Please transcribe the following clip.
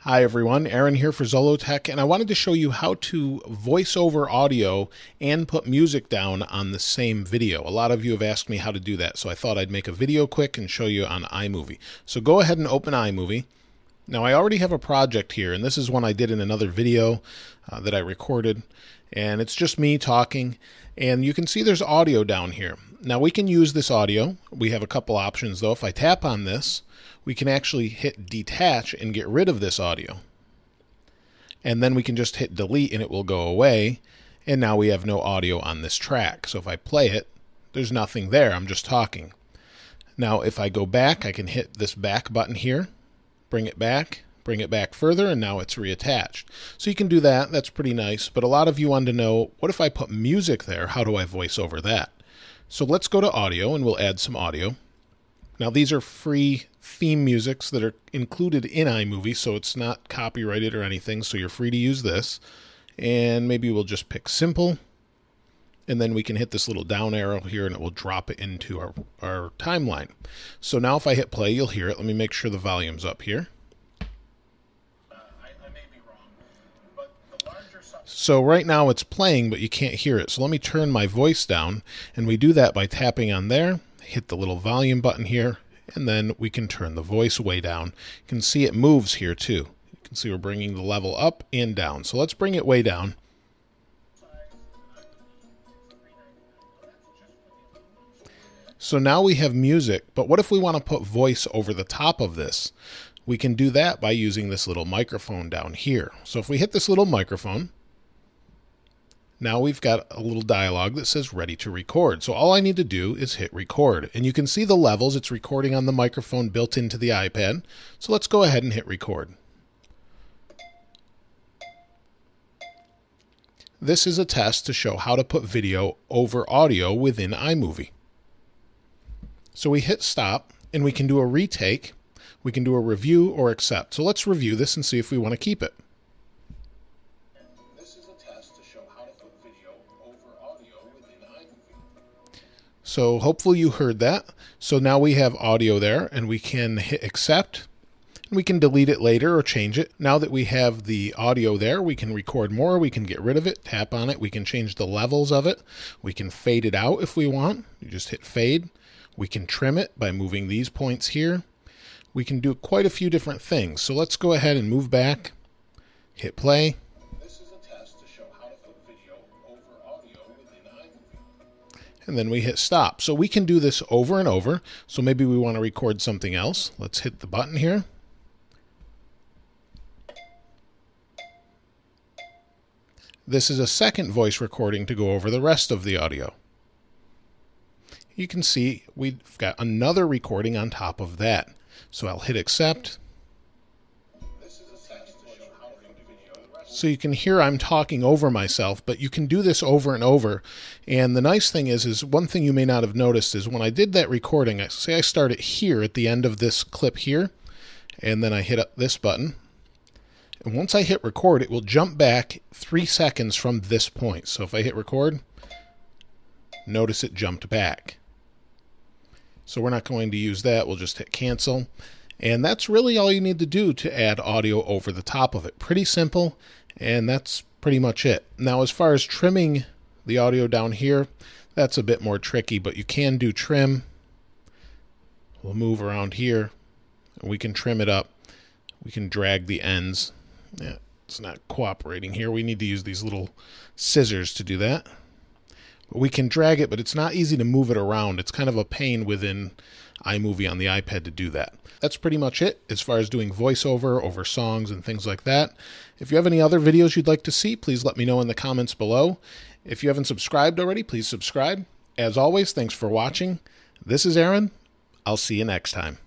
Hi everyone, Aaron here for Zollotech, and I wanted to show you how to voice over audio and put music down on the same video. A lot of you have asked me how to do that, so I thought I'd make a video quick and show you on iMovie. So go ahead and open iMovie. Now I already have a project here, and this is one I did in another video that I recorded, and it's just me talking, and you can see there's audio down here. Now we can use this audio. We have a couple options though. If I tap on this, we can actually hit detach and get rid of this audio. And then we can just hit delete and it will go away. And now we have no audio on this track. So if I play it, there's nothing there. I'm just talking. Now if I go back, I can hit this back button here, bring it back further, and now it's reattached. So you can do that. That's pretty nice. But a lot of you wanted to know, what if I put music there? How do I voice over that? So let's go to audio and we'll add some audio. Now these are free theme musics that are included in iMovie, so it's not copyrighted or anything, so you're free to use this. And maybe we'll just pick simple, and then we can hit this little down arrow here and it will drop it into our timeline. So now if I hit play, you'll hear it. Let me make sure the volume's up here. I may be wrong, but the larger... So right now it's playing, but you can't hear it. So let me turn my voice down, and we do that by tapping on there, hit the little volume button here, and then we can turn the voice way down. You can see it moves here too. You can see we're bringing the level up and down. So let's bring it way down. So now we have music, but what if we want to put voice over the top of this? We can do that by using this little microphone down here. So if we hit this little microphone, now we've got a little dialogue that says ready to record. So all I need to do is hit record, and you can see the levels. It's recording on the microphone built into the iPad. So let's go ahead and hit record. This is a test to show how to put video over audio within iMovie. So we hit stop, and we can do a retake. We can do a review or accept. So let's review this and see if we want to keep it. So hopefully you heard that. So now we have audio there, and we can hit accept, and we can delete it later or change it. Now that we have the audio there, we can record more. We can get rid of it, tap on it. We can change the levels of it. We can fade it out if we want. You just hit fade. We can trim it by moving these points here. We can do quite a few different things. So let's go ahead and move back, hit play. And then we hit stop. So we can do this over and over. So maybe we want to record something else. Let's hit the button here. This is a second voice recording to go over the rest of the audio. You can see we've got another recording on top of that. So I'll hit accept. So you can hear I'm talking over myself, but you can do this over and over. And the nice thing is one thing you may not have noticed is when I did that recording, I start it here at the end of this clip here, and then I hit up this button. And once I hit record, it will jump back 3 seconds from this point. So if I hit record, notice it jumped back. So we're not going to use that. We'll just hit cancel. And that's really all you need to do to add audio over the top of it. Pretty simple, and that's pretty much it. Now, as far as trimming the audio down here, that's a bit more tricky, but you can do trim. We'll move around here, and we can trim it up. We can drag the ends. Yeah, it's not cooperating here. We need to use these little scissors to do that. But we can drag it, but it's not easy to move it around. It's kind of a pain within iMovie on the iPad to do that. That's pretty much it as far as doing voiceover over songs and things like that. If you have any other videos you'd like to see, please let me know in the comments below. If you haven't subscribed already, please subscribe. As always, thanks for watching. This is Aaron. I'll see you next time.